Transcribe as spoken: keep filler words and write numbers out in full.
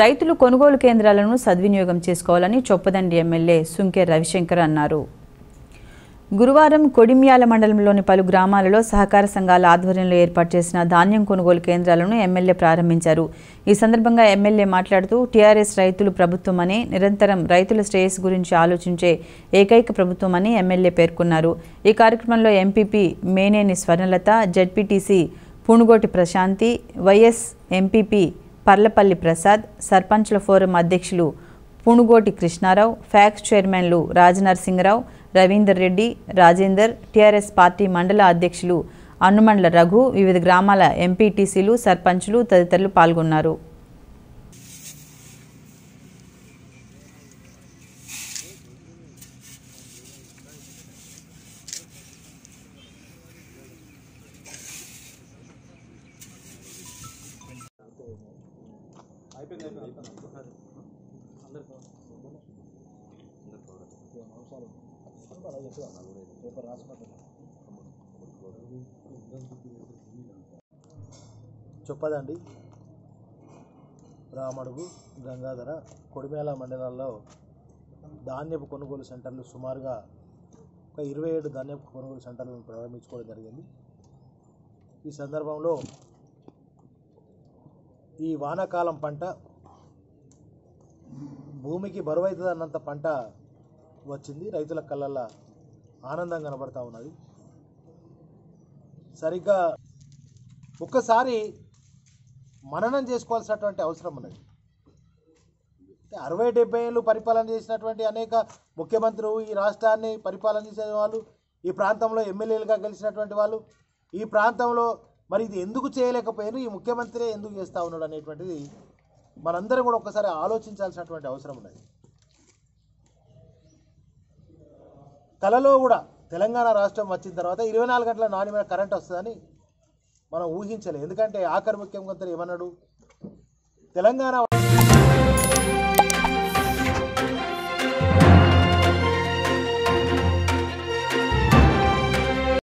రైతులు కొనుగోలు కేంద్రాలను సద్వినియోగం చేసుకోవాలని చొప్పదండి ఎమ్మెల్యే సుంకే రవిశంకర్ అన్నారు. గురువారం కొడిమ్యాల మండలంలోని పలు గ్రామాలలో సహకార సంఘాల ఆధ్వర్యంలో ఏర్పాటు చేసిన ధాన్యం కొనుగోలు కేంద్రాలను ఎమ్మెల్యే ప్రారంభించారు. ఈ సందర్భంగా ఎమ్మెల్యే మాట్లాడుతూ టీఆర్ఎస్ రైతులు ప్రభుత్వమని, నిరంతరం రైతుల శ్రేయస్సు గురించి ఆలోచించే ఏకైక ప్రభుత్వమని ఎమ్మెల్యే పేర్కొన్నారు. ఈ కార్యక్రమంలో MPP Meneni Swarnalatha, ZPTC Punugoti Prashanthi, vice MPP Parlapalli Prasad, సర్పంచ్ల ఫోరం అధ్యక్షులు పూణుగోటి కృష్ణారావు, ఫ్యాక్స్ చైర్మన్లు రాజనరసింగరావు, రవీందర్ రెడ్డి, రాజేందర్, టీఆర్ఎస్ పార్టీ మండల అధ్యక్షులు అన్నుమండ్ల రఘు, వివిధ గ్రామాల ఎంపీటీసీలు, సర్పంచులు తదితరులు పాల్గొన్నారు. చొప్పదండి, రామడుగు, గంగాధర, కొడిమేళ మండలాల్లో ధాన్యపు కొనుగోలు సెంటర్లు సుమారుగా ఒక ఇరవై ఏడు ధాన్యపు కొనుగోలు సెంటర్లను ప్రారంభించుకోవడం జరిగింది. ఈ సందర్భంలో ఈ వానాకాలం పంట భూమికి బరువైతుంది అన్నంత పంట వచ్చింది. రైతుల కళ్ళల్లో ఆనందం కనబడతా ఉన్నది. సరిగ్గా ఒక్కసారి మననం చేసుకోవాల్సినటువంటి అవసరం ఉన్నది. అరవై డెబ్బై ఏళ్ళు పరిపాలన చేసినటువంటి అనేక ముఖ్యమంత్రులు, ఈ రాష్ట్రాన్ని పరిపాలన చేసే వాళ్ళు, ఈ ప్రాంతంలో ఎమ్మెల్యేలుగా గెలిచినటువంటి వాళ్ళు, ఈ ప్రాంతంలో మరి ఇది ఎందుకు చేయలేకపోయారు, ఈ ముఖ్యమంత్రి ఎందుకు చేస్తూ ఉన్నాడు అనేటువంటిది మనందరం కూడా ఒక్కసారి ఆలోచించాల్సినటువంటి అవసరం ఉన్నది. కళలో కూడా తెలంగాణ రాష్ట్రం వచ్చిన తర్వాత ఇరవై నాలుగు గంటల నాణ్యమైన కరెంట్ వస్తుందని మనం ఊహించలేదు. ఎందుకంటే ఆఖరి ముఖ్యమంత్రి ఏమన్నాడు, తెలంగాణ